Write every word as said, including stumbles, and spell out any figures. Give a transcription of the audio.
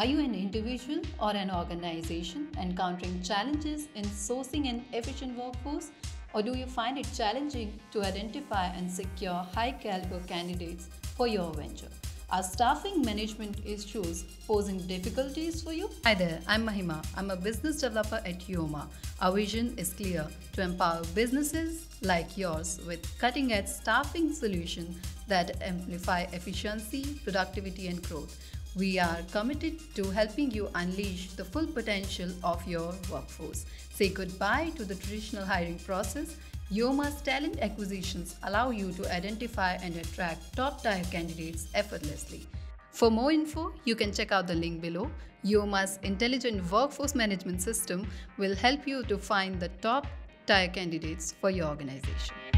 Are you an individual or an organization encountering challenges in sourcing an efficient workforce, or do you find it challenging to identify and secure high-caliber candidates for your venture? Are staffing management issues posing difficulties for you? Hi there, I'm Mahima. I'm a business developer at YOMA. Our vision is clear: to empower businesses like yours with cutting-edge staffing solutions that amplify efficiency, productivity, and growth. We are committed to helping you unleash the full potential of your workforce. Say goodbye to the traditional hiring process. YOMA's talent acquisitions allow you to identify and attract top-tier candidates effortlessly. For more info, you can check out the link below. YOMA's intelligent workforce management system will help you to find the top-tier candidates for your organization.